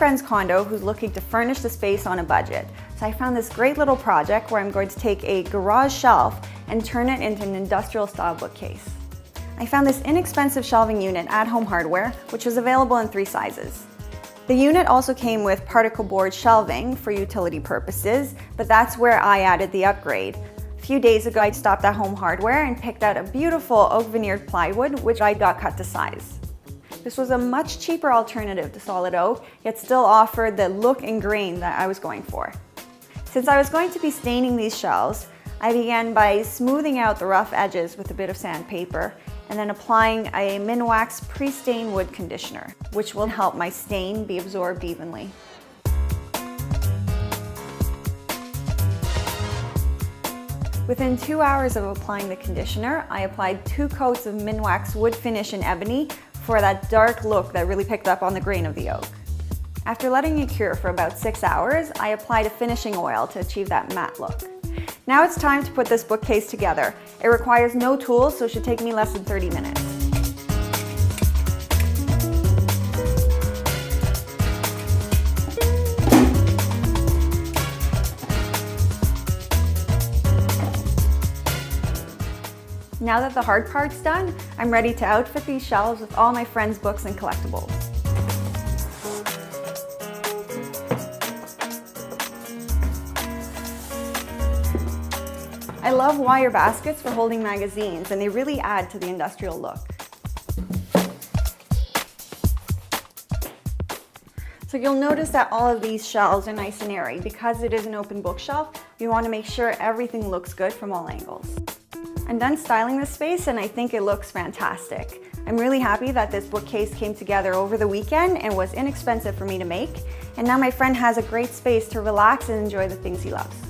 friend's condo who's looking to furnish the space on a budget. So I found this great little project where I'm going to take a garage shelf and turn it into an industrial style bookcase. I found this inexpensive shelving unit at Home Hardware, which was available in 3 sizes. The unit also came with particle board shelving for utility purposes, but that's where I added the upgrade. A few days ago, I stopped at Home Hardware and picked out a beautiful oak veneered plywood, which I got cut to size. This was a much cheaper alternative to solid oak, yet still offered the look and grain that I was going for. Since I was going to be staining these shelves, I began by smoothing out the rough edges with a bit of sandpaper, and then applying a Minwax pre-stain wood conditioner, which will help my stain be absorbed evenly. Within 2 hours of applying the conditioner, I applied 2 coats of Minwax wood finish in ebony for that dark look that really picked up on the grain of the oak. After letting it cure for about 6 hours, I applied a finishing oil to achieve that matte look. Now it's time to put this bookcase together. It requires no tools, so it should take me less than 30 minutes. Now that the hard part's done, I'm ready to outfit these shelves with all my friends' books and collectibles. I love wire baskets for holding magazines, and they really add to the industrial look. So you'll notice that all of these shelves are nice and airy. Because it is an open bookshelf, we want to make sure everything looks good from all angles. I'm done styling this space, and I think it looks fantastic. I'm really happy that this bookcase came together over the weekend and was inexpensive for me to make. And now my friend has a great space to relax and enjoy the things he loves.